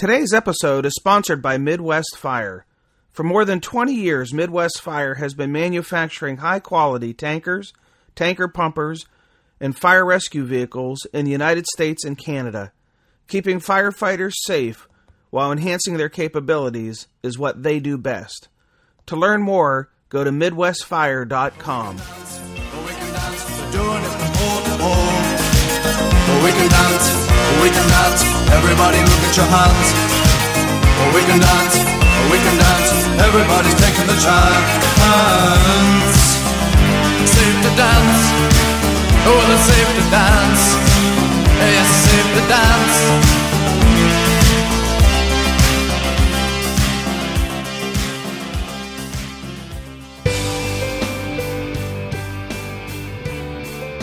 Today's episode is sponsored by Midwest Fire. For more than 20 years, Midwest Fire has been manufacturing high-quality tankers, tanker pumpers, and fire rescue vehicles in the United States and Canada. Keeping firefighters safe while enhancing their capabilities is what they do best. To learn more, go to MidwestFire.com. We can dance. Everybody look at your hands. We can dance. Everybody's taking the chance. Safe to dance. Oh, well, it's safe to dance. Yes, it's safe to dance.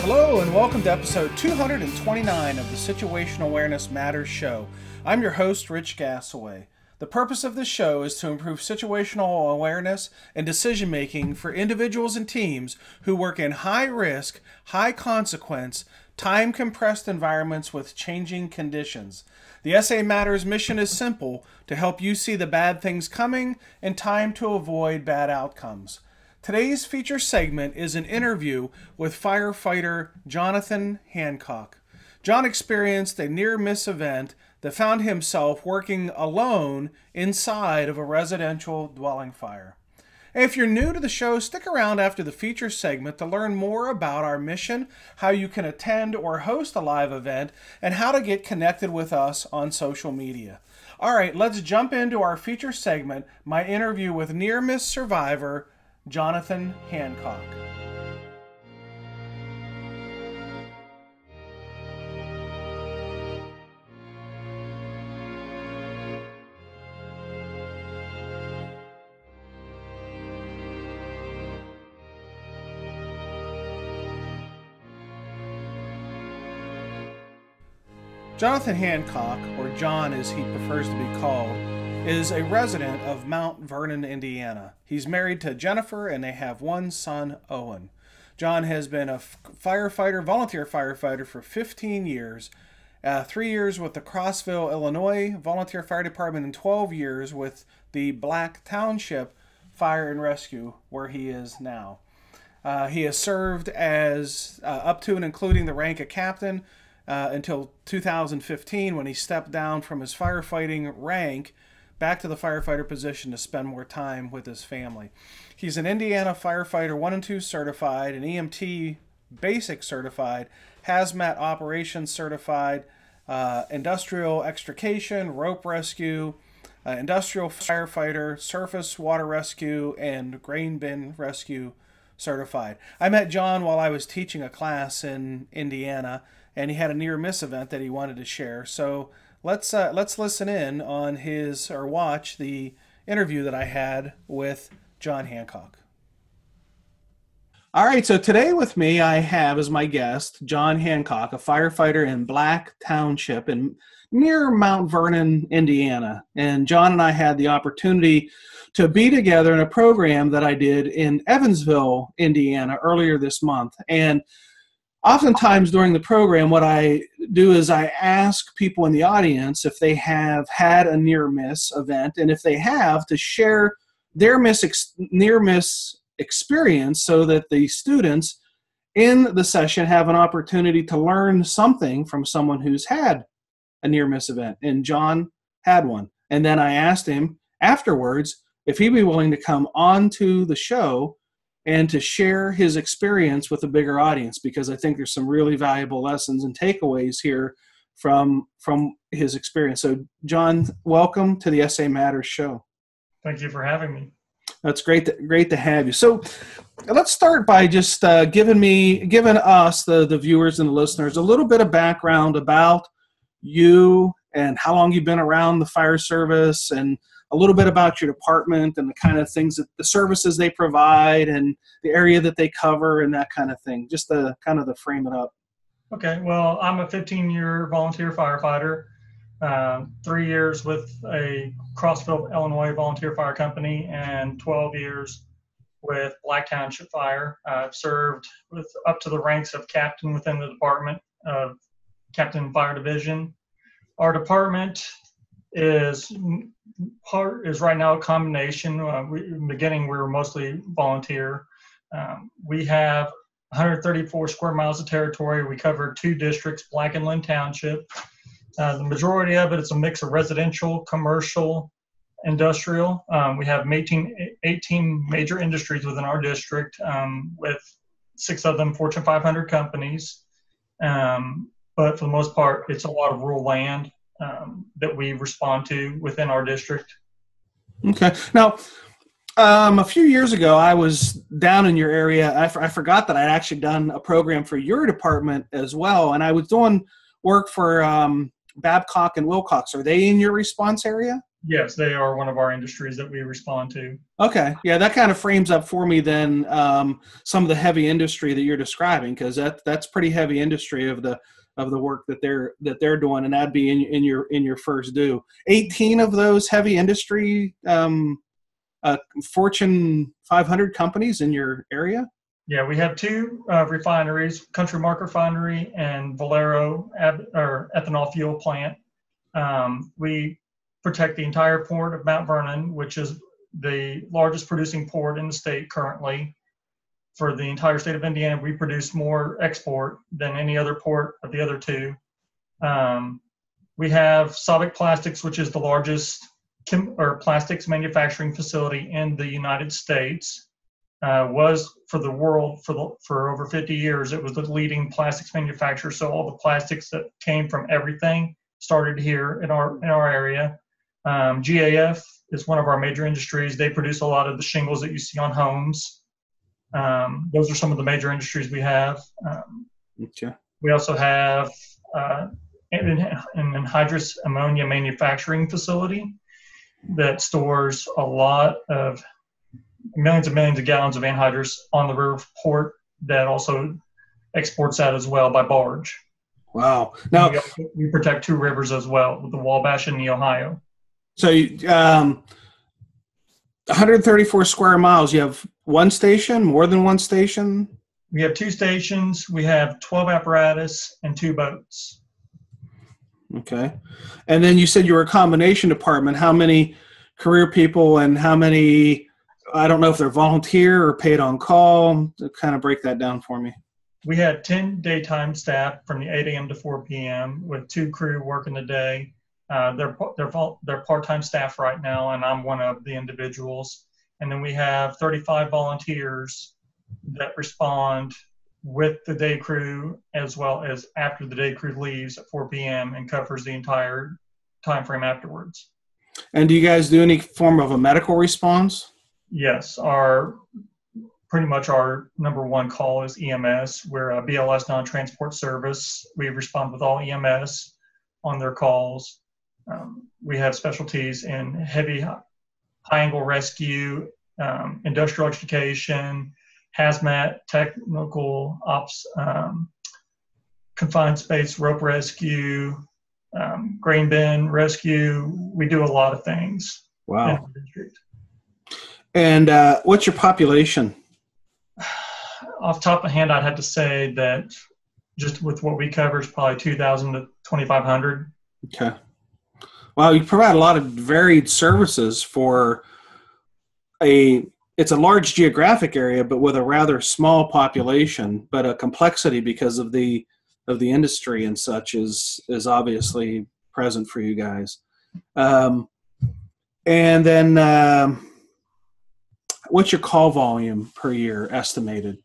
Hello and welcome to episode 229 of the Situational Awareness Matters show. I'm your host, Rich Gasaway. The purpose of this show is to improve situational awareness and decision-making for individuals and teams who work in high-risk, high-consequence, time-compressed environments with changing conditions. The SA Matters mission is simple: to help you see the bad things coming in time to avoid bad outcomes. Today's feature segment is an interview with firefighter Jonathan Hancock. John experienced a near-miss event that found himself working alone inside of a residential dwelling fire. If you're new to the show, stick around after the feature segment to learn more about our mission, how you can attend or host a live event, and how to get connected with us on social media. All right, let's jump into our feature segment, my interview with near-miss survivor Jonathan Hancock. Jonathan Hancock, or John as he prefers to be called, is a resident of Mount Vernon, Indiana. He's married to Jennifer and they have one son, Owen. John has been a firefighter, volunteer firefighter for 15 years, 3 years with the Crossville, Illinois Volunteer Fire Department, and 12 years with the Black Township Fire and Rescue, where he is now. He has served as up to and including the rank of captain until 2015, when he stepped down from his firefighting rank back to the firefighter position to spend more time with his family. He's an Indiana Firefighter 1 and 2 certified, an EMT Basic certified, Hazmat Operations certified, Industrial Extrication, Rope Rescue, Industrial Firefighter, Surface Water Rescue, and Grain Bin Rescue certified. I met John while I was teaching a class in Indiana, and he had a near-miss event that he wanted to share. So let's listen in on his, or watch the interview that I had with John Hancock. All right, so today with me I have as my guest John Hancock, a firefighter in Black Township in near Mount Vernon, Indiana. And John and I had the opportunity to be together in a program that I did in Evansville, Indiana earlier this month. And oftentimes during the program, what I do is I ask people in the audience if they have had a near-miss event, and if they have, to share their near-miss experience so that the students in the session have an opportunity to learn something from someone who's had a near-miss event. And John had one. And then I asked him afterwards if he'd be willing to come onto the show and to share his experience with a bigger audience, because I think there's some really valuable lessons and takeaways here from his experience. So, John, welcome to the SA Matters show. Thank you for having me. That's great to have you. So let's start by just giving us, the viewers and the listeners, a little bit of background about you and how long you've been around the fire service, and a little bit about your department and the kind of things, that the services they provide and the area that they cover and that kind of thing, just to kind of the frame it up. Okay. Well, I'm a 15-year volunteer firefighter, 3 years with a Crossville, Illinois volunteer fire company, and 12 years with Black Township Fire. I've served with up to the ranks of captain within the department of captain fire division. Our department is right now a combination. In the beginning, we were mostly volunteer. We have 134 square miles of territory. We cover two districts, Black and Lynn Township. The majority of it is a mix of residential, commercial, industrial. We have 18 major industries within our district, with 6 of them Fortune 500 companies. But for the most part, it's a lot of rural land that we respond to within our district. Okay. Now, a few years ago, I was down in your area. I forgot that I'd actually done a program for your department as well. And I was doing work for Babcock and Wilcox. Are they in your response area? Yes, they are one of our industries that we respond to. Okay. Yeah, that kind of frames up for me then some of the heavy industry that you're describing, because that's pretty heavy industry of the work that they're doing, and that'd be in your first due. 18 of those heavy industry Fortune 500 companies in your area? Yeah, we have 2 refineries, Country Mark Refinery and Valero ethanol fuel plant. We protect the entire port of Mount Vernon, which is the largest producing port in the state currently. For the entire state of Indiana, we produce more export than any other port of the other two. We have Sabic Plastics, which is the largest plastics manufacturing facility in the United States, was for the world for over 50 years. It was the leading plastics manufacturer, so all the plastics that came from everything started here in our area. GAF is one of our major industries. They produce a lot of the shingles that you see on homes. Those are some of the major industries we have. Okay. We also have an anhydrous ammonia manufacturing facility that stores a lot of millions and millions of gallons of anhydrous on the river port that also exports that as well by barge. Wow. Now we protect 2 rivers as well, with the Wabash and the Ohio. So 134 square miles, you have one station, more than one station? We have 2 stations. We have 12 apparatus and 2 boats. Okay. And then you said you were a combination department. How many career people and how many, I don't know if they're volunteer or paid on call? Kind of break that down for me. We had 10 daytime staff from the 8 a.m. to 4 p.m. with 2 crew working the day. They're part-time staff right now, and I'm one of the individuals. And then we have 35 volunteers that respond with the day crew, as well as after the day crew leaves at 4 p.m. and covers the entire time frame afterwards. And do you guys do any form of a medical response? Yes. Pretty much our number one call is EMS. We're a BLS non-transport service. We respond with all EMS on their calls. We have specialties in heavy high-angle rescue, industrial education, hazmat, technical ops, confined space rope rescue, grain bin rescue. We do a lot of things. Wow. In the district. And what's your population? Off the top of my hand, I'd have to say that just with what we cover, it's probably 2,000 to 2,500. Okay. Wow, you provide a lot of varied services for it's a large geographic area, but with a rather small population, but a complexity because of the industry and such is obviously present for you guys. And then what's your call volume per year estimated?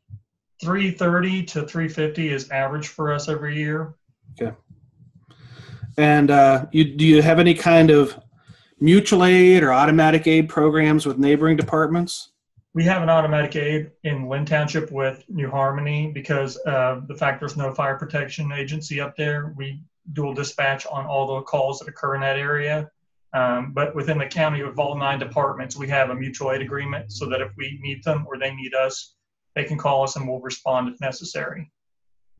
330 to 350 is average for us every year. Okay. And do you have any kind of mutual aid or automatic aid programs with neighboring departments? We have an automatic aid in Lynn Township with New Harmony because of the fact there's no fire protection agency up there. We dual dispatch on all the calls that occur in that area. But within the county of all 9 departments, we have a mutual aid agreement so that if we need them or they need us, they can call us and we'll respond if necessary.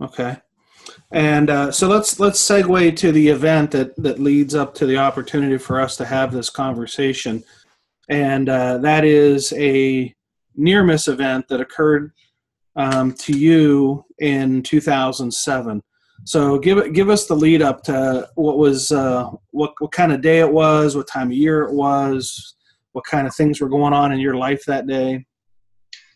Okay. And so let's segue to the event that leads up to the opportunity for us to have this conversation. And that is a near-miss event that occurred to you in 2007. So give us the lead up to what was what kind of day it was, what time of year it was, what kind of things were going on in your life that day.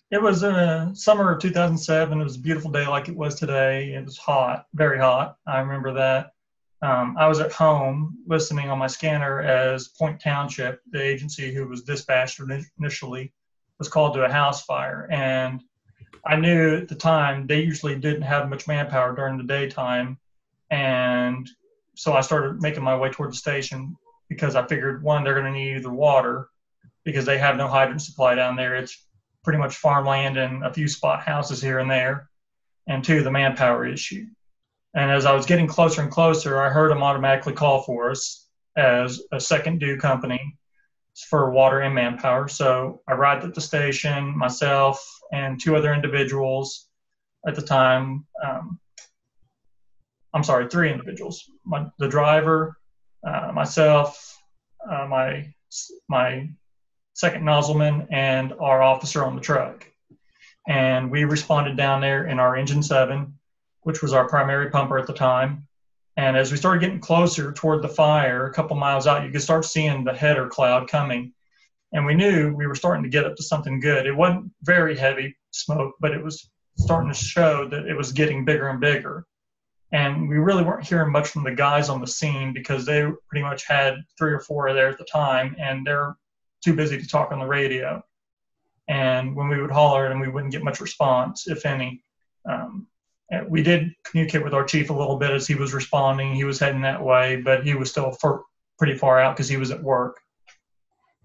It was summer of 2007. It was a beautiful day like it was today. It was hot, very hot. I remember that. I was at home listening on my scanner as Point Township, the agency who was dispatched initially, was called to a house fire. And I knew at the time they usually didn't have much manpower during the daytime. And so I started making my way toward the station because I figured, one, they're going to need either water because they have no hydrant supply down there. It's pretty much farmland and a few spot houses here and there. And two, the manpower issue. And as I was getting closer and closer, I heard them automatically call for us as a second due company for water and manpower. So I arrived at the station, myself and two other individuals at the time. I'm sorry, three individuals, the driver, myself, my second nozzleman, and our officer on the truck. And we responded down there in our Engine 7, which was our primary pumper at the time. And as we started getting closer toward the fire, a couple miles out, you could start seeing the header cloud coming. And we knew we were starting to get up to something good. It wasn't very heavy smoke, but it was starting to show that it was getting bigger and bigger. And we really weren't hearing much from the guys on the scene because they pretty much had three or four there at the time, and they're too busy to talk on the radio. And when we would holler at them, we wouldn't get much response, if any. We did communicate with our chief a little bit as he was responding. He was heading that way, but he was still pretty far out because he was at work.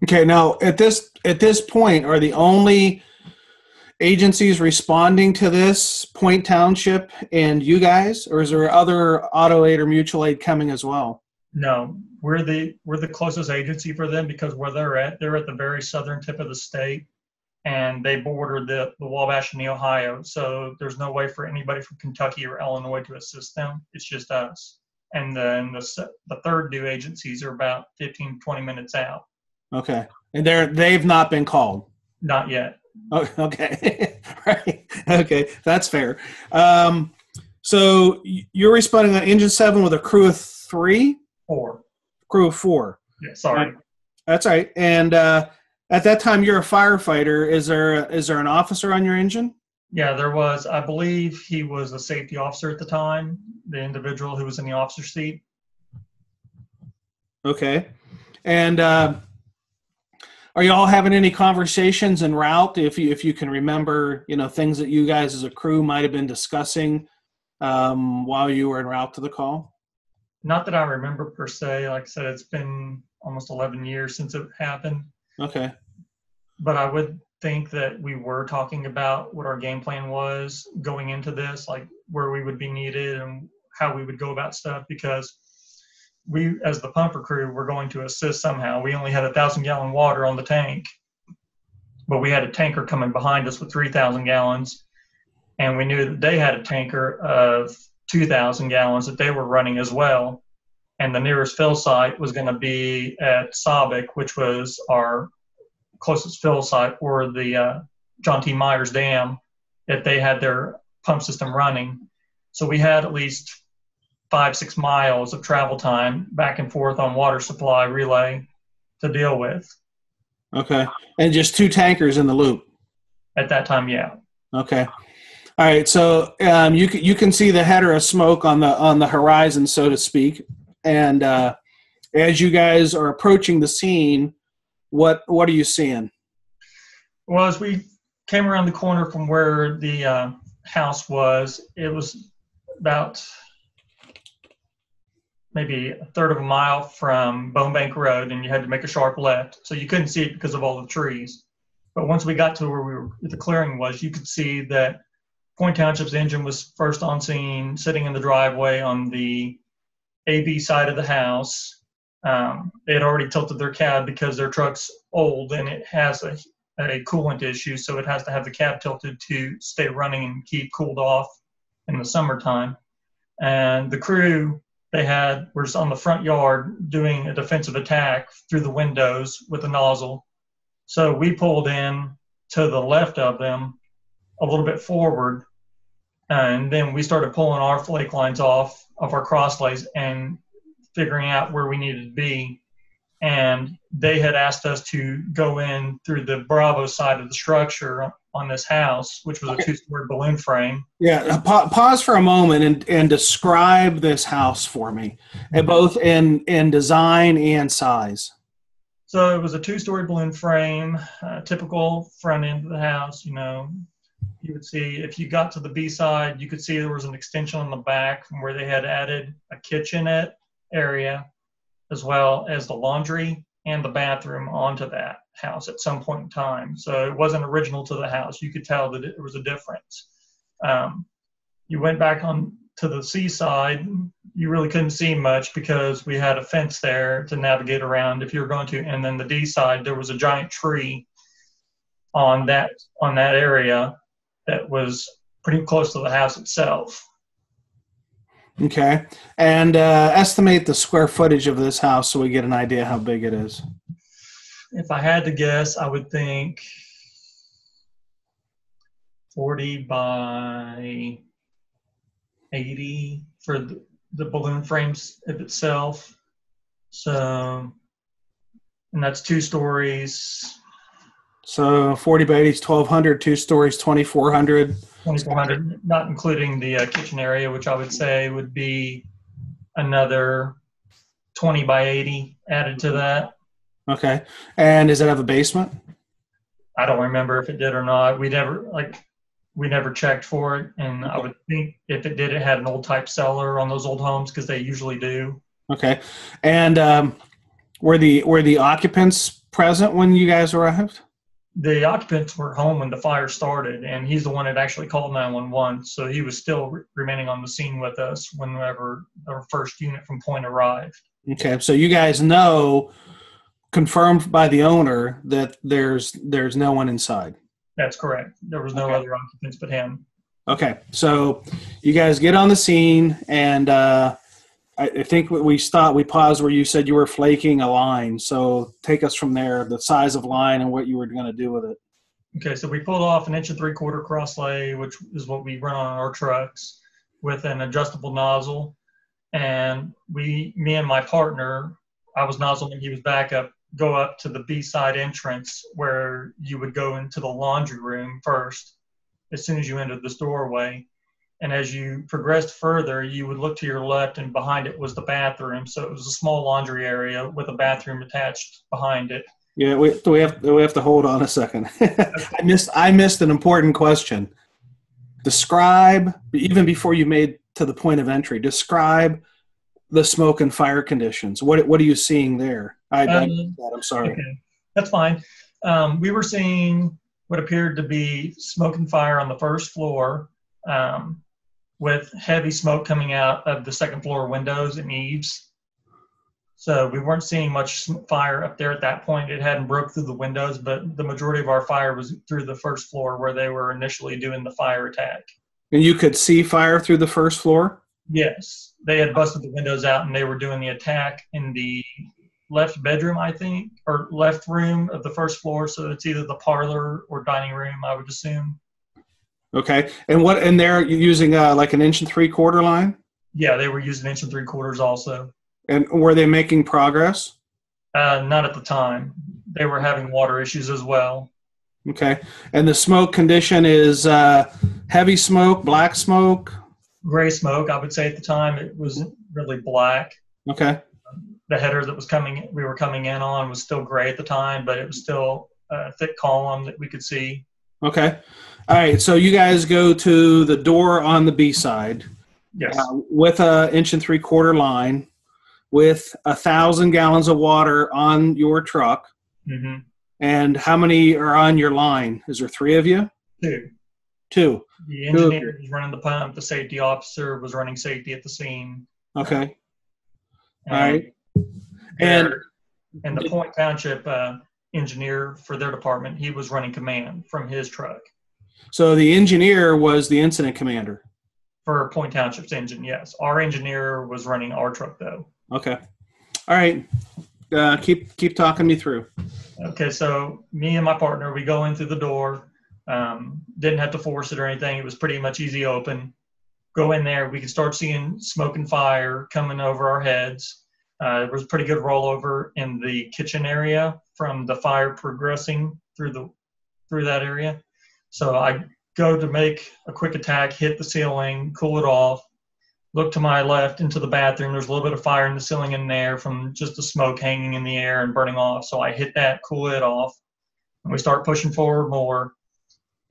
Okay, now at this point, are the only agencies responding to this Point Township and you guys, or is there other auto aid or mutual aid coming as well? No, we're the closest agency for them because where they're at the very southern tip of the state. And they bordered the Wabash and the Ohio, so there's no way for anybody from Kentucky or Illinois to assist them. It's just us. And then the third due agencies are about 15, 20 minutes out. Okay. And they've not been called? Not yet. Oh, okay. Right. Okay. That's fair. So you're responding on Engine 7 with a crew of three? Four. Crew of four. Yeah, sorry. That's all right. And at that time, you're a firefighter. Is there an officer on your engine? Yeah, there was. I believe he was a safety officer at the time, the individual who was in the officer seat. Okay. And are you all having any conversations en route? If you can remember, things that you guys as a crew might have been discussing while you were en route to the call? Not that I remember per se. Like I said, it's been almost 11 years since it happened. Okay. But I would think that we were talking about what our game plan was going into this, like where we would be needed and how we would go about stuff, because we, as the pumper crew, were going to assist somehow. We only had 1,000 gallon water on the tank, but we had a tanker coming behind us with 3,000 gallons. And we knew that they had a tanker of 2,000 gallons that they were running as well. And the nearest fill site was going to be at Sabic, which was our closest fill site, or the John T. Myers Dam, that they had their pump system running. So we had at least 5-6 miles of travel time back and forth on water supply relay to deal with. Okay. And just two tankers in the loop? At that time, yeah. Okay. All right. So you can see the header of smoke on the horizon, so to speak. And as you guys are approaching the scene, what are you seeing? Well, as we came around the corner from where the house was, it was about maybe a third of a mile from Bone Bank Road, and you had to make a sharp left. So you couldn't see it because of all the trees. But once we got to where the clearing was, you could see that Point Township's engine was first on scene, sitting in the driveway on the AB side of the house. They had already tilted their cab because their truck's old and it has a coolant issue, so it has to have the cab tilted to stay running and keep cooled off in the summertime. And the crew were on the front yard doing a defensive attack through the windows with a nozzle. So we pulled in to the left of them a little bit forward, And then we started pulling our flake lines off of our cross lays and figuring out where we needed to be. And they had asked us to go in through the Bravo side of the structure on this house, which was a two-story balloon frame. Yeah, pause for a moment and describe this house for me, both in design and size. So it was a two-story balloon frame, typical front end of the house. You know, you would see if you got to the B side, you could see there was an extension on the back from where they had added a kitchenette area, as well as the laundry and the bathroom onto that house at some point in time. So it wasn't original to the house. You could tell that it was a difference. You went back on to the seaside. You really couldn't see much because we had a fence there to navigate around if you were going to. And then the D side, there was a giant tree on that area that was pretty close to the house itself. Okay. And estimate the square footage of this house so we get an idea how big it is. If I had to guess, I would think 40 by 80 for the balloon frames of itself. So, and that's 2 stories. So 40 by 80 is 1,200, 2 stories, 2,400. 2,400, not including the kitchen area, which I would say would be another 20 by 80 added to that. Okay. And does it have a basement? I don't remember if it did or not. We never checked for it. And I would think if it did, it had an old type cellar on those old homes because they usually do. Okay. And were the occupants present when you guys arrived? The occupants were home when the fire started, and he's the one that actually called 911, so he was still remaining on the scene with us whenever our first unit from Point arrived. Okay, so you guys know, confirmed by the owner, that there's no one inside. That's correct. There was no other occupants but him. Okay, so you guys get on the scene, and I think we paused where you said you were flaking a line. So take us from there, the size of line and what you were going to do with it. Okay, so we pulled off an 1 3/4 crosslay, which is what we run on our trucks, with an adjustable nozzle. And me and my partner, I was nozzling, he was backup, go up to the B-side entrance where you would go into the laundry room first as soon as you entered this doorway. And as you progressed further, you would look to your left, and behind it was the bathroom. So it was a small laundry area with a bathroom attached behind it. Yeah, we have to hold on a second. I missed an important question. Describe, even before you made to the point of entry, describe the smoke and fire conditions. What are you seeing there? I'm sorry. Okay. That's fine. We were seeing what appeared to be smoke and fire on the first floor. With heavy smoke coming out of the second floor windows and eaves. So we weren't seeing much fire up there at that point. It hadn't broke through the windows, but the majority of our fire was through the first floor where they were initially doing the fire attack. And you could see fire through the first floor? Yes. They had busted the windows out and they were doing the attack in the left bedroom, I think, or left room of the first floor. So it's either the parlor or dining room, I would assume. Okay, and what? And they're using like an 1 3/4 line? Yeah, they were using 1 3/4 also. And were they making progress? Not at the time. They were having water issues as well. Okay, and the smoke condition is heavy smoke, black smoke? Gray smoke, I would say at the time. It wasn't really black. Okay. The header that we were coming in on was still gray at the time, but it was still a thick column that we could see. Okay. All right, so you guys go to the door on the B side, yes, with a 1 3/4 line, with 1,000 gallons of water on your truck, mm-hmm. And how many are on your line? Is there 3 of you? 2. 2. The engineer was running the pump. The safety officer was running safety at the scene. Okay. All right. And the Point Township engineer for their department, he was running command from his truck. So the engineer was the incident commander? For Point Township's engine, yes. Our engineer was running our truck, though. Okay. All right. Keep talking me through. Okay, so me and my partner, we go in through the door. Didn't have to force it or anything. It was pretty much easy open. go in there, we could start seeing smoke and fire coming over our heads. There was a pretty good rollover in the kitchen area from the fire progressing through that area. So I go to make a quick attack, hit the ceiling, cool it off, look to my left into the bathroom. There's a little bit of fire in the ceiling in there from just the smoke hanging in the air and burning off. So I hit that, cool it off, and we start pushing forward more.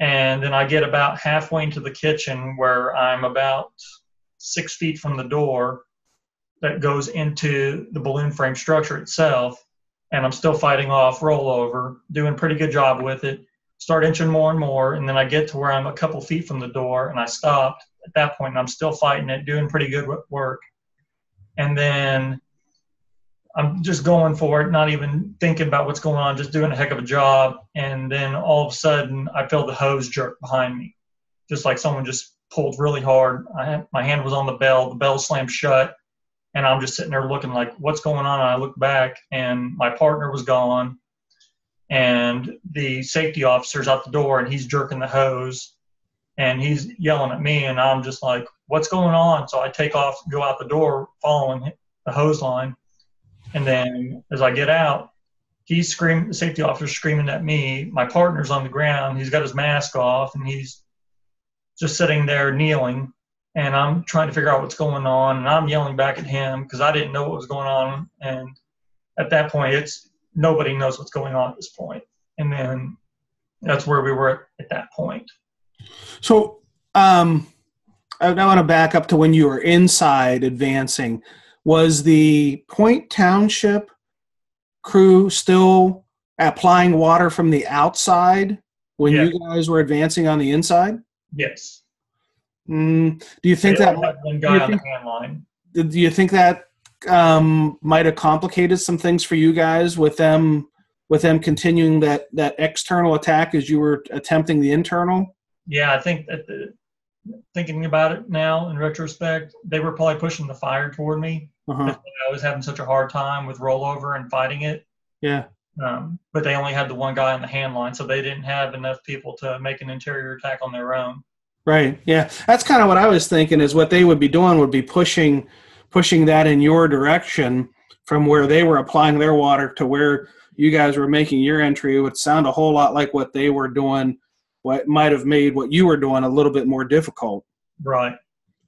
And then I get about halfway into the kitchen where I'm about 6 feet from the door that goes into the balloon frame structure itself. And I'm still fighting off rollover, doing a pretty good job with it. Start inching more and more, and then I get to where I'm a couple feet from the door, and I stopped at that point, and I'm still fighting it, doing pretty good work. And then I'm just going for it, not even thinking about what's going on, just doing a heck of a job. And then all of a sudden, I feel the hose jerk behind me, just like someone just pulled really hard. My hand was on the bell slammed shut, and I'm just sitting there looking like, what's going on? And I look back, and my partner was gone. And the safety officer's out the door, and he's jerking the hose, and he's yelling at me, and I'm just like, what's going on? So I take off, go out the door, following the hose line, and then as I get out, he's screaming, the safety officer's screaming at me, my partner's on the ground, he's got his mask off, and he's just sitting there kneeling, and I'm trying to figure out what's going on, and I'm yelling back at him, because I didn't know what was going on, and at that point, it's nobody knows what's going on at this point. And then that's where we were at that point. So I want to back up to when you were inside advancing. Was the Point Township crew still applying water from the outside when you guys were advancing on the inside? Yes. Do you think that one guy on the hand line? Do you think that might have complicated some things for you guys with them continuing that external attack as you were attempting the internal? Yeah, I think that thinking about it now in retrospect, they were probably pushing the fire toward me. Uh-huh. I was having such a hard time with rollover and fighting it. Yeah. But they only had the one guy on the hand line, so they didn't have enough people to make an interior attack on their own. Right. Yeah. That's kind of what I was thinking, is what they would be doing would be pushing that in your direction from where they were applying their water to where you guys were making your entry. It would sound a whole lot like what they were doing, what might have made what you were doing a little bit more difficult. Right.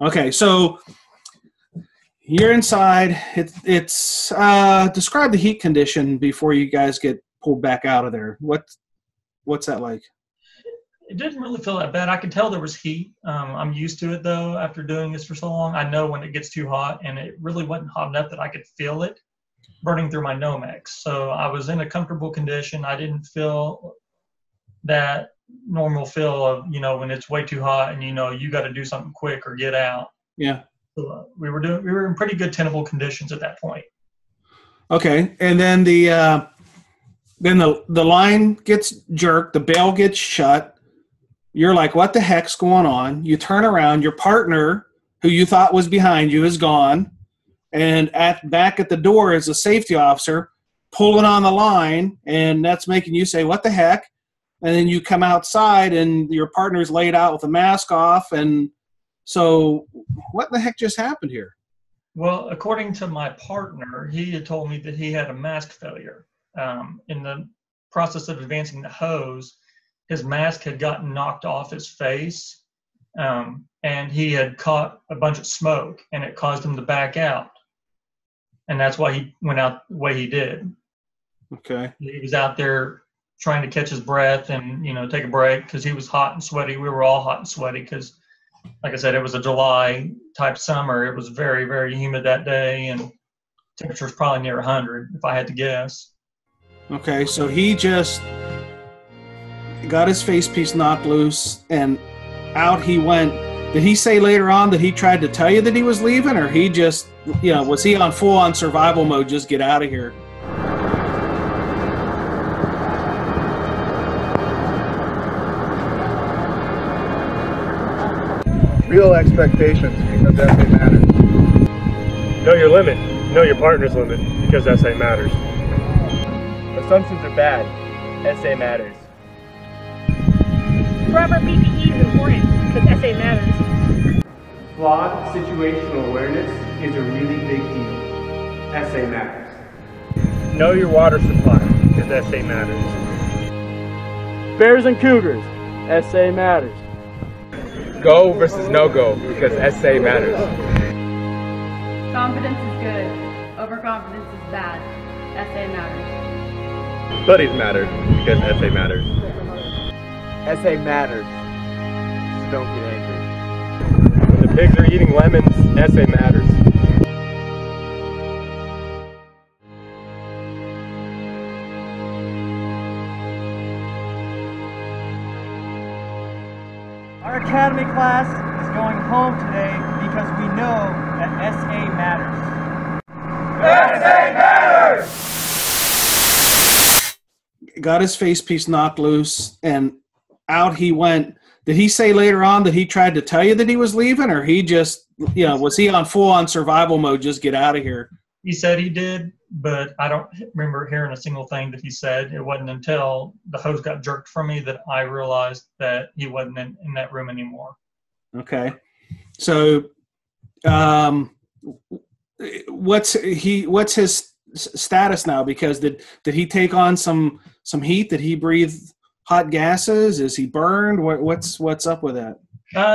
Okay, so you're inside. It's describe the heat condition before you guys get pulled back out of there. What's that like? It didn't really feel that bad. I could tell there was heat. I'm used to it, though, after doing this for so long. I know when it gets too hot, and it really wasn't hot enough that I could feel it burning through my Nomex. So I was in a comfortable condition. I didn't feel that normal feel of, when it's way too hot and, you got to do something quick or get out. Yeah. So, we were in pretty good tenable conditions at that point. Okay. And then the line gets jerked. The bell gets shut. You're like, what the heck's going on? You turn around, your partner, who you thought was behind you, is gone. And back at the door is a safety officer pulling on the line, and that's making you say, what the heck? And then you come outside, and your partner's laid out with a mask off. And so what the heck just happened here? Well, according to my partner, he had told me that he had a mask failure. In the process of advancing the hose, his mask had gotten knocked off his face, and he had caught a bunch of smoke, and it caused him to back out. And that's why he went out the way he did. Okay. He was out there trying to catch his breath and, take a break, because he was hot and sweaty. We were all hot and sweaty because, like I said, it was a July type summer. It was very, very humid that day, and temperatures probably near 100 if I had to guess. Okay, so he just got his face piece knocked loose, and out he went. Did he say later on that he tried to tell you that he was leaving, or he just, was he on full-on survival mode, just get out of here? Real expectations, because that's what matters. Know your limit. Know your partner's limit, because that's what matters. Assumptions are bad. SA matters. Proper PPE is important, because SA matters. Flawed situational awareness is a really big deal. SA Matters. Know your water supply, because SA matters. Bears and Cougars, SA matters. Go versus no go, because SA matters. Confidence is good, overconfidence is bad. SA matters. Buddies matter, because SA matters. SA matters, so don't get angry. Pigs are eating lemons, SA matters. Our academy class is going home today because we know that SA matters. SA matters! Got his face piece knocked loose and out he went. Did he say later on that he tried to tell you that he was leaving, or he just, you know, was he on full-on survival mode, just get out of here? He said he did, but I don't remember hearing a single thing that he said. It wasn't until the hose got jerked from me that I realized that he wasn't in that room anymore. Okay. So what's his status now? Because did he take on some heat? Did he breathe hot gases? Is he burned? What's up with that?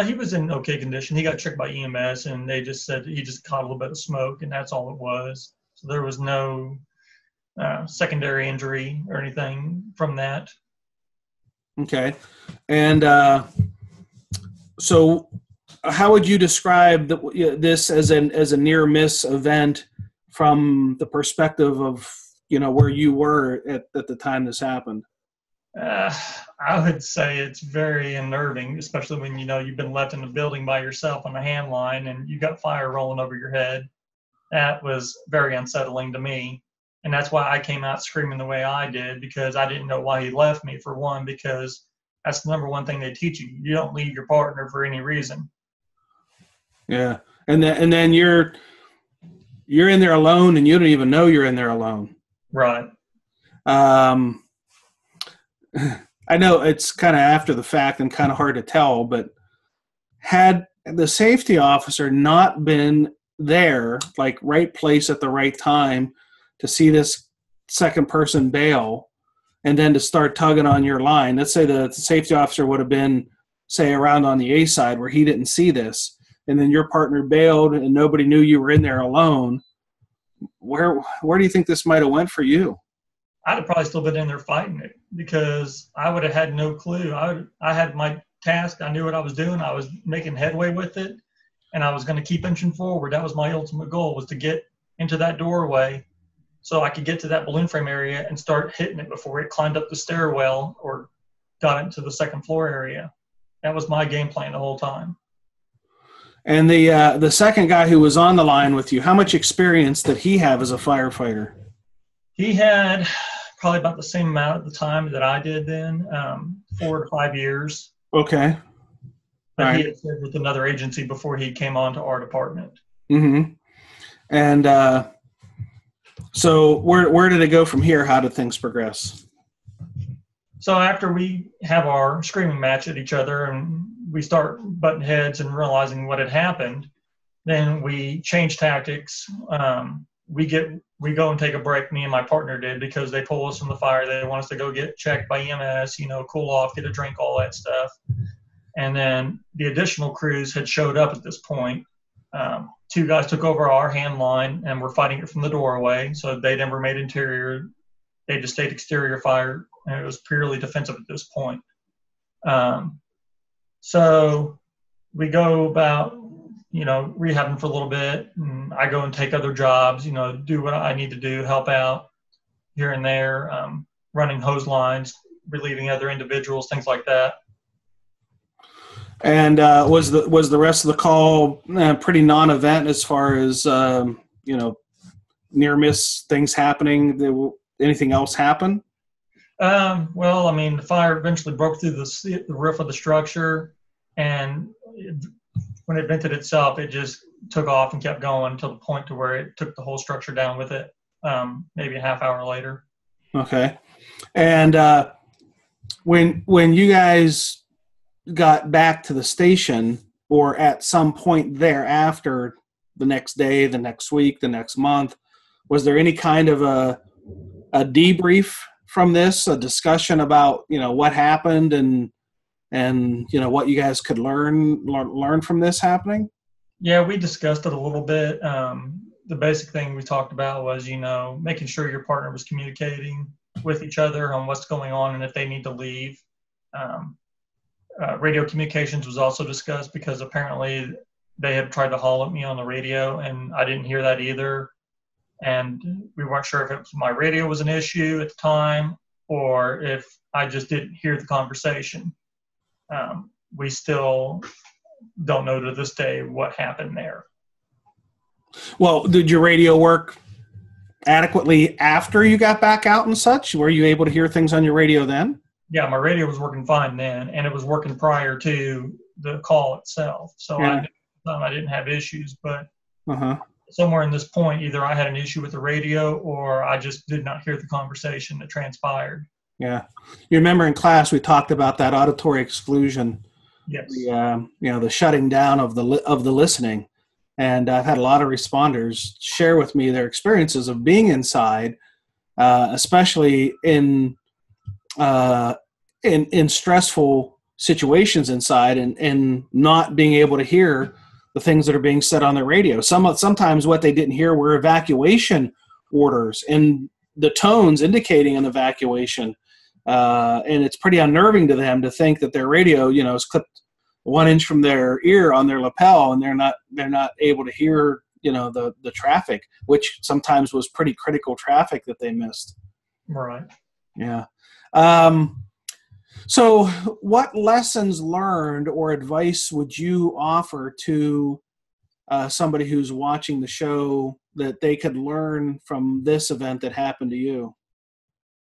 He was in okay condition. He got checked by EMS, and they just said he just caught a little bit of smoke, and that's all it was. So there was no secondary injury or anything from that. Okay. And so how would you describe this as a near-miss event from the perspective of, you know, where you were at the time this happened? I would say it's very unnerving, especially when, you know, you've been left in the building by yourself on a hand line and you got fire rolling over your head. That was very unsettling to me. And that's why I came out screaming the way I did, because I didn't know why he left me, for one, because that's the number one thing they teach you. You don't leave your partner for any reason. Yeah. And then you're in there alone and you don't even know you're in there alone. Right. I know it's kind of after the fact and kind of hard to tell, but had the safety officer not been there, like right place at the right time to see this second person bail and then to start tugging on your line, let's say the safety officer would have been, say, around on the A side where he didn't see this, and then your partner bailed and nobody knew you were in there alone, where do you think this might have went for you? I'd have probably still been in there fighting it, because I would have had no clue. I had my task. I knew what I was doing. I was making headway with it, and I was going to keep inching forward. That was my ultimate goal, was to get into that doorway so I could get to that balloon frame area and start hitting it before it climbed up the stairwell or got into the second floor area. That was my game plan the whole time. And the second guy who was on the line with you, how much experience did he have as a firefighter? He had probably about the same amount at the time that I did then, 4 to 5 years. Okay. But right. He had served with another agency before he came on to our department. Mm-hmm. And so where did it go from here? How did things progress? So after we have our screaming match at each other and we start butting heads and realizing what had happened, then we change tactics. We go and take a break, me and my partner did, because they pull us from the fire. They want us to go get checked by EMS, you know, cool off, get a drink, all that stuff. And then the additional crews had showed up at this point. Two guys took over our hand line and were fighting it from the doorway, so they never made interior. They just stayed exterior fire, and it was purely defensive at this point. So we go about, you know, rehabbing for a little bit, and I go and take other jobs, you know, do what I need to do, help out here and there, running hose lines, relieving other individuals, things like that. And was the rest of the call pretty non-event as far as, you know, near-miss things happening? Anything else happen? Well, I mean, the fire eventually broke through the roof of the structure, and when it vented itself, it just took off and kept going until the point to where it took the whole structure down with it, maybe a half hour later. Okay. And when you guys got back to the station, or at some point thereafter, the next day, the next week, the next month? Was there any kind of a debrief from this, a discussion about, you know, what happened and you know, what you guys could learn from this happening? Yeah, we discussed it a little bit. The basic thing we talked about was, you know, making sure your partner was communicating with each other on what's going on and if they need to leave. Radio communications was also discussed because apparently they had tried to holler at me on the radio and I didn't hear that either. And we weren't sure if it was my radio was an issue at the time or if I just didn't hear the conversation. We still don't know to this day what happened there. Well, did your radio work adequately after you got back out and such? Were you able to hear things on your radio then? Yeah, my radio was working fine then, and it was working prior to the call itself. So yeah. I didn't have issues, but somewhere in this point, either I had an issue with the radio or I just did not hear the conversation that transpired. Yeah. You remember in class we talked about that auditory exclusion. Yes. The, you know, the shutting down of the listening. And I've had a lot of responders share with me their experiences of being inside, especially in stressful situations inside, and not being able to hear the things that are being said on the radio. Sometimes what they didn't hear were evacuation orders and the tones indicating an evacuation. And it's pretty unnerving to them to think that their radio, you know, is clipped 1 inch from their ear on their lapel, and they're not able to hear, you know, the traffic, which sometimes was pretty critical traffic that they missed. Right. Yeah. So what lessons learned or advice would you offer to somebody who's watching the show that they could learn from this event that happened to you?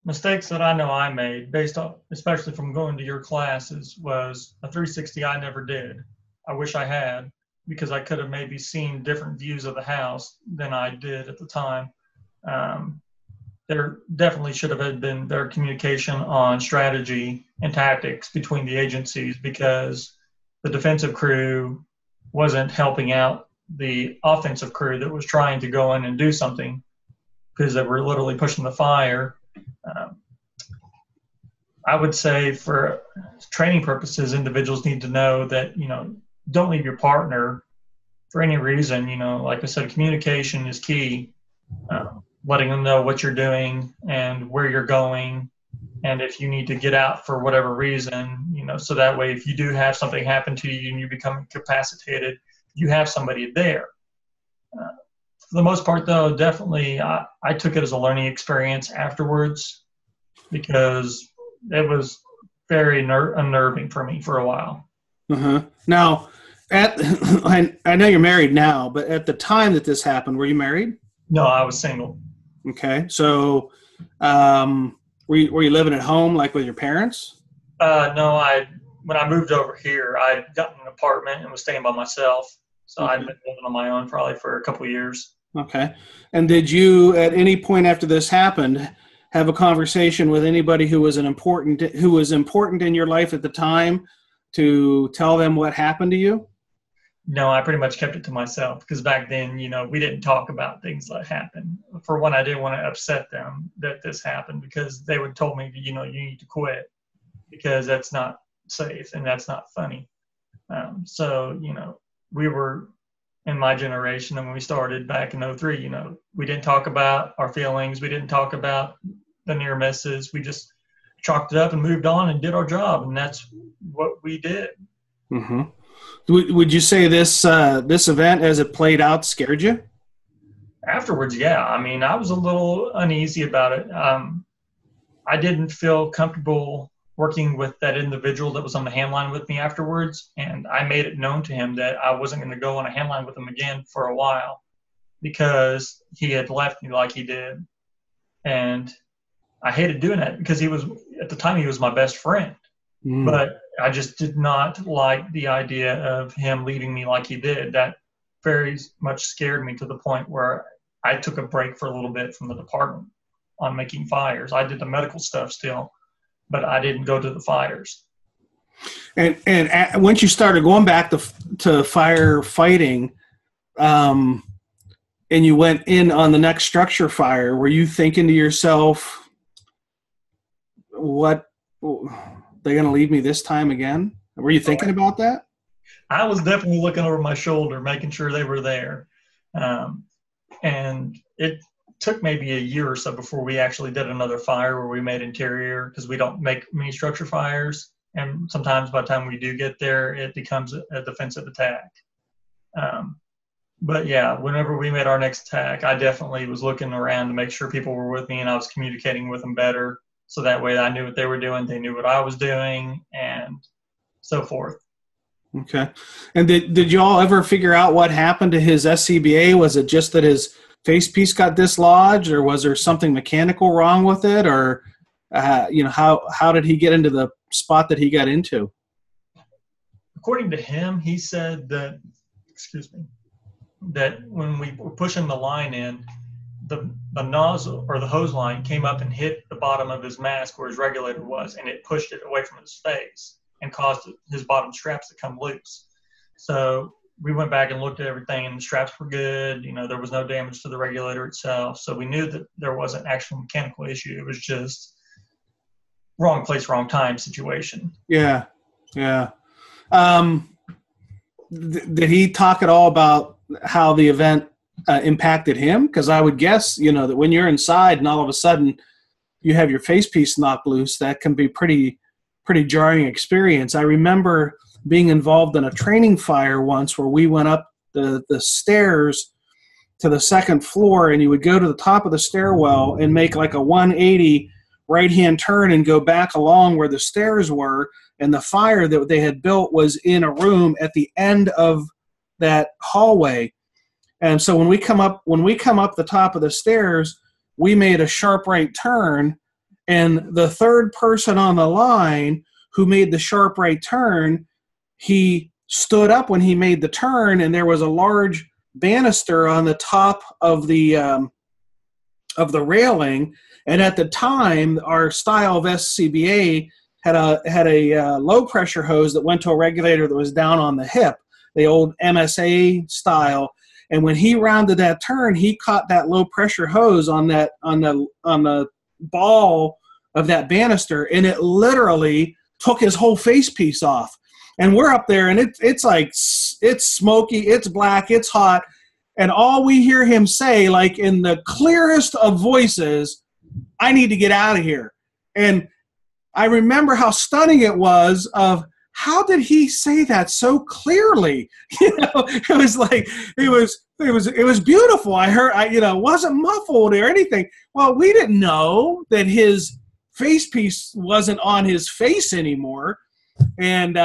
Mistakes that I know I made, based on, especially from going to your classes, was a 360 I never did. I wish I had, because I could have maybe seen different views of the house than I did at the time. There definitely should have been better communication on strategy and tactics between the agencies, because the defensive crew wasn't helping out the offensive crew that was trying to go in and do something, because they were literally pushing the fire. I would say for training purposes, individuals need to know that, you know, don't leave your partner for any reason. You know, like I said, communication is key. Letting them know what you're doing and where you're going, and if you need to get out for whatever reason, you know, so that way if you do have something happen to you and you become incapacitated, you have somebody there. For the most part, though, definitely I took it as a learning experience afterwards, because it was very unnerving for me for a while. Now, I know you're married now, but at the time that this happened, were you married? No, I was single. Okay. So were you living at home, like with your parents? No, when I moved over here, I got an apartment and was staying by myself. So I'd been living on my own probably for a couple of years. Okay. And did you, at any point after this happened, have a conversation with anybody who was important in your life at the time to tell them what happened to you? No, I pretty much kept it to myself, because back then, you know, we didn't talk about things that happened. For one, I didn't want to upset them that this happened, because they would told me, you know, you need to quit because that's not safe and that's not funny. So, you know, we were in my generation, and when we started back in 03, you know, we didn't talk about our feelings. We didn't talk about the near misses. We just chalked it up and moved on and did our job. And that's what we did. Mm-hmm. Would you say this event, as it played out, scared you? Afterwards, yeah. I mean, I was a little uneasy about it. I didn't feel comfortable working with that individual that was on the handline with me afterwards, and I made it known to him that I wasn't going to go on a handline with him again for a while, because he had left me like he did. And I hated doing that, because he was, at the time, he was my best friend. But I just did not like the idea of him leaving me like he did. That very much scared me, to the point where I took a break for a little bit from the department on making fires. I did the medical stuff still, but I didn't go to the fires. And once you started going back to firefighting, and you went in on the next structure fire, were you thinking to yourself, what, they're going to leave me this time again? Were you thinking about that? I was definitely looking over my shoulder, making sure they were there. And it took maybe a year or so before we actually did another fire where we made interior, because we don't make many structure fires. And sometimes by the time we do get there, it becomes a defensive attack. But yeah, whenever we made our next attack, I definitely was looking around to make sure people were with me, and I was communicating with them better. So that way I knew what they were doing, they knew what I was doing, and so forth. Okay. And did y'all ever figure out what happened to his SCBA? Was it just that his face piece got dislodged, or was there something mechanical wrong with it? Or, you know, how did he get into the spot that he got into? According to him, he said that, excuse me, that when we were pushing the line in, the nozzle or the hose line came up and hit the bottom of his mask where his regulator was, and it pushed it away from his face and caused his bottom straps to come loose. So we went back and looked at everything, and the straps were good. You know, there was no damage to the regulator itself. So we knew that there wasn't an actual mechanical issue. It was just wrong place, wrong time situation. Yeah. Yeah. Did he talk at all about how the event impacted him? Because I would guess, you know, that when you're inside and all of a sudden you have your face piece knocked loose, that can be pretty jarring experience. I remember being involved in a training fire once where we went up the stairs to the second floor, and you would go to the top of the stairwell and make like a 180 right-hand turn and go back along where the stairs were, and the fire that they had built was in a room at the end of that hallway. And so when we come up the top of the stairs, we made a sharp right turn, and the third person on the line who made the sharp right turn, he stood up when he made the turn, and there was a large banister on the top of the railing. And at the time, our style of SCBA had a low pressure hose that went to a regulator that was down on the hip, the old MSA style. And when he rounded that turn, he caught that low pressure hose on the ball of that banister, and it literally took his whole face piece off. And we're up there, and it's like, it's smoky, it's black, it's hot, and all we hear him say, like in the clearest of voices, "I need to get out of here." And I remember how stunning it was of, how did he say that so clearly? You know, it was like, it was beautiful. I heard, it wasn't muffled or anything. Well, we didn't know that his face piece wasn't on his face anymore. And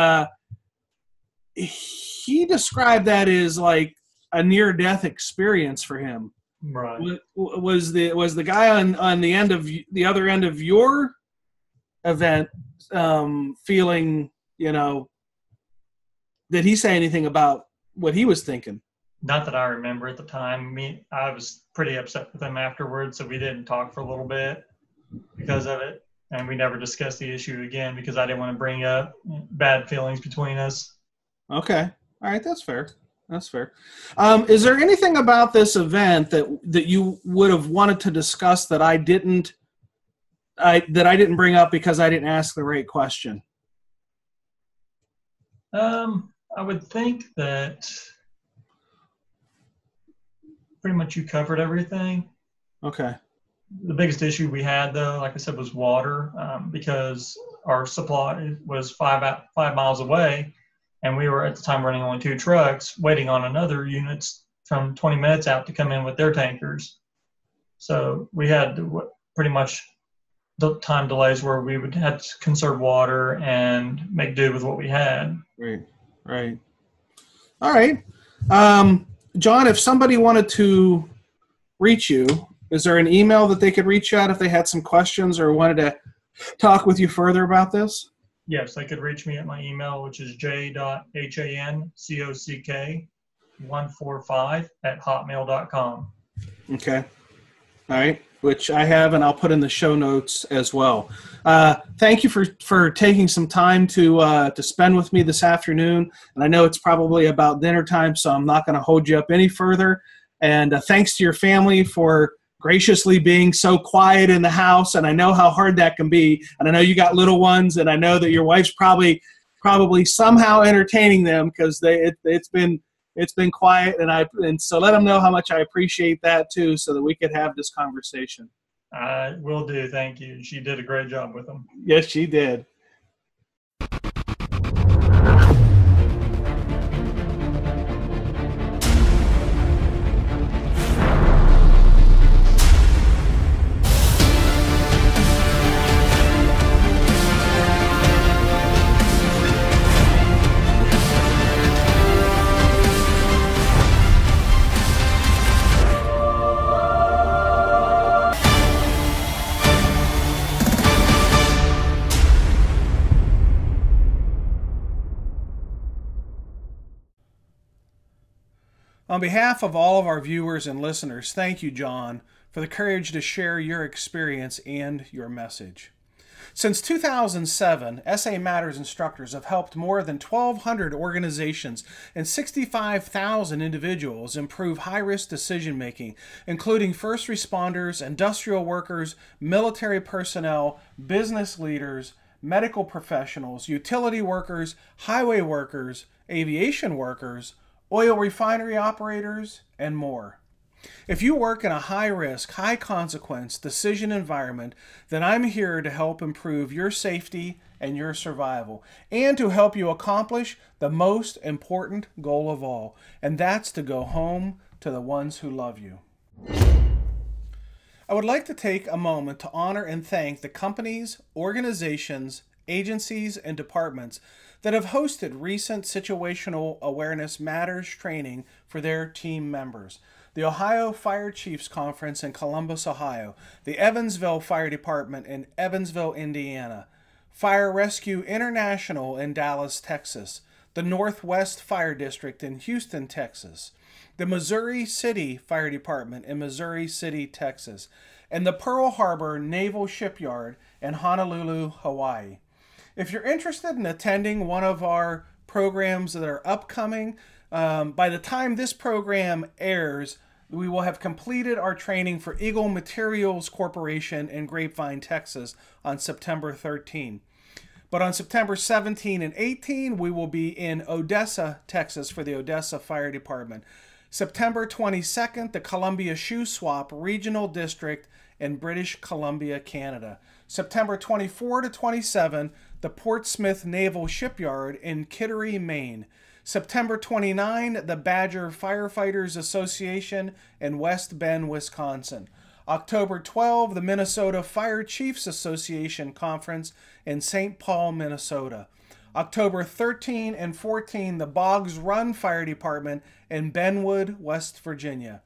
he described that as like a near-death experience for him. Right. Was the guy on the end of the other end of your event feeling? You know, did he say anything about what he was thinking? Not that I remember at the time. I was pretty upset with him afterwards, so we didn't talk for a little bit because of it. And we never discussed the issue again because I didn't want to bring up bad feelings between us. Okay. All right. That's fair. That's fair. Is there anything about this event that you would have wanted to discuss that I didn't bring up because I didn't ask the right question? I would think that pretty much you covered everything. Okay. The biggest issue we had, though, like I said, was water, because our supply was five miles away, and we were at the time running only 2 trucks, waiting on another units from 20 minutes out to come in with their tankers. So we had pretty much time delays where we would have to conserve water and make do with what we had. Right. All right. John, if somebody wanted to reach you, is there an email that they could reach out if they had some questions or wanted to talk with you further about this? Yes, they could reach me at my email, which is j.hancock145@hotmail.com. Okay. all right, which I have, and I'll put in the show notes as well. Thank you for taking some time to spend with me this afternoon. And I know it's probably about dinner time, so I'm not going to hold you up any further. And thanks to your family for graciously being so quiet in the house. And I know how hard that can be. And I know you got little ones, and I know that your wife's probably somehow entertaining them, because it's been quiet, and so let them know how much I appreciate that too, so that we could have this conversation. I will do. Thank you. She did a great job with them. Yes, she did. On behalf of all of our viewers and listeners, thank you, John, for the courage to share your experience and your message. Since 2007, SA Matters instructors have helped more than 1,200 organizations and 65,000 individuals improve high-risk decision-making, including first responders, industrial workers, military personnel, business leaders, medical professionals, utility workers, highway workers, aviation workers, oil refinery operators, and more. If you work in a high-risk, high-consequence decision environment, then I'm here to help improve your safety and your survival, and to help you accomplish the most important goal of all, and that's to go home to the ones who love you. I would like to take a moment to honor and thank the companies, organizations, agencies, and departments that have hosted recent Situational Awareness Matters training for their team members. The Ohio Fire Chiefs Conference in Columbus, Ohio, the Evansville Fire Department in Evansville, Indiana, Fire Rescue International in Dallas, Texas, the Northwest Fire District in Houston, Texas, the Missouri City Fire Department in Missouri City, Texas, and the Pearl Harbor Naval Shipyard in Honolulu, Hawaii. If you're interested in attending one of our programs that are upcoming, by the time this program airs, we will have completed our training for Eagle Materials Corporation in Grapevine, Texas on September 13. But on September 17 and 18, we will be in Odessa, Texas for the Odessa Fire Department. September 22nd, the Columbia Shoe Swap Regional District in British Columbia, Canada. September 24 to 27, the Portsmouth Naval Shipyard in Kittery, Maine. September 29, the Badger Firefighters Association in West Bend, Wisconsin. October 12, the Minnesota Fire Chiefs Association Conference in St. Paul, Minnesota. October 13 and 14, the Boggs Run Fire Department in Benwood, West Virginia.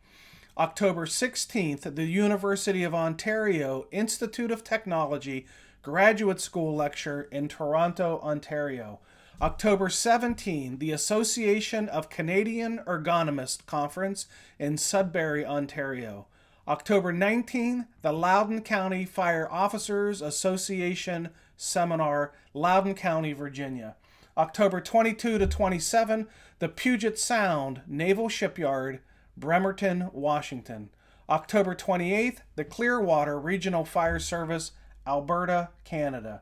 October 16th, the University of Ontario Institute of Technology Graduate School Lecture in Toronto, Ontario. October 17, the Association of Canadian Ergonomists Conference in Sudbury, Ontario. October 19, the Loudoun County Fire Officers Association Seminar, Loudoun County, Virginia. October 22 to 27, the Puget Sound Naval Shipyard, Bremerton, Washington. October 28th, the Clearwater Regional Fire Service, Alberta, Canada.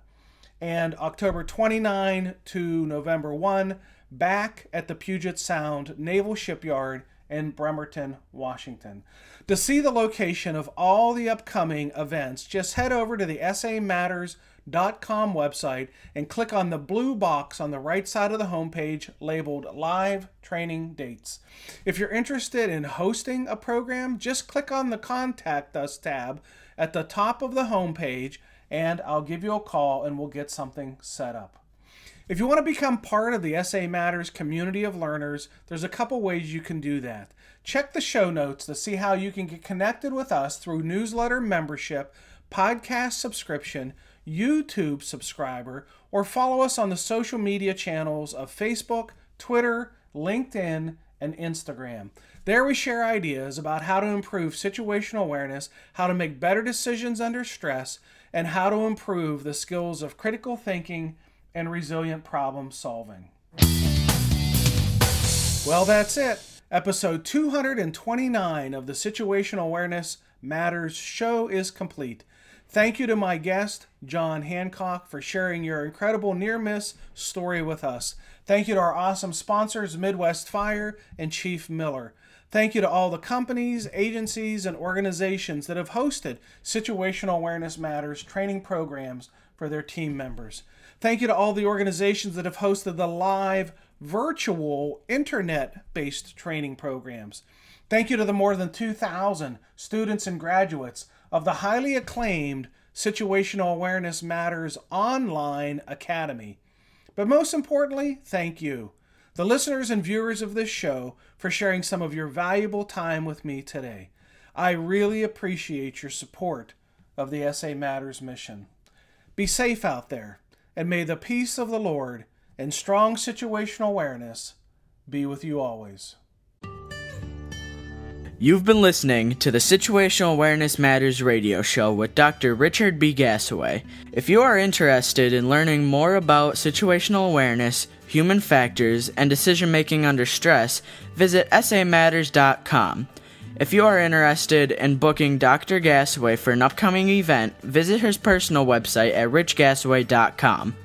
And October 29 to November 1, back at the Puget Sound Naval Shipyard in Bremerton, Washington. To see the location of all the upcoming events, just head over to the SAMatters.com website and click on the blue box on the right side of the homepage labeled Live Training Dates. If you're interested in hosting a program, just click on the Contact Us tab at the top of the homepage, and I'll give you a call and we'll get something set up. If you want to become part of the SA Matters community of learners, there's a couple ways you can do that. Check the show notes to see how you can get connected with us through newsletter membership, podcast subscription, YouTube subscriber, or follow us on the social media channels of Facebook, Twitter, LinkedIn, and Instagram. There we share ideas about how to improve situational awareness, how to make better decisions under stress, and how to improve the skills of critical thinking and resilient problem solving. Well, that's it. Episode 229 of the Situational Awareness Matters show is complete. Thank you to my guest, John Hancock, for sharing your incredible near-miss story with us. Thank you to our awesome sponsors, Midwest Fire and Chief Miller. Thank you to all the companies, agencies, and organizations that have hosted Situational Awareness Matters training programs for their team members. Thank you to all the organizations that have hosted the live, virtual, internet-based training programs. Thank you to the more than 2,000 students and graduates of the highly acclaimed Situational Awareness Matters Online Academy. But most importantly, thank you, the listeners and viewers of this show, for sharing some of your valuable time with me today. I really appreciate your support of the SA Matters mission. Be safe out there, and may the peace of the Lord and strong situational awareness be with you always. You've been listening to the Situational Awareness Matters radio show with Dr. Richard B. Gasaway. If you are interested in learning more about situational awareness, human factors, and decision-making under stress, visit SAMatters.com. If you are interested in booking Dr. Gasaway for an upcoming event, visit his personal website at richgasaway.com.